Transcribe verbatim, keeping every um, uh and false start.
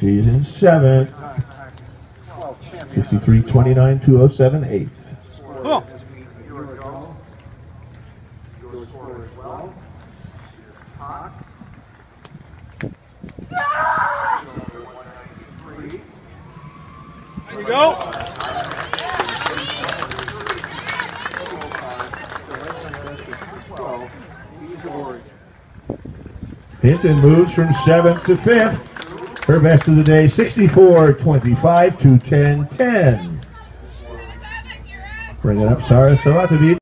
She's in seventh. sixty-three twenty-nine, two oh seven, eight. Cool. There you go. Hinton moves from seventh to fifth. Her best of the day, sixty-four twenty-five, two ten, ten. Bring it up, Sara Savatovic.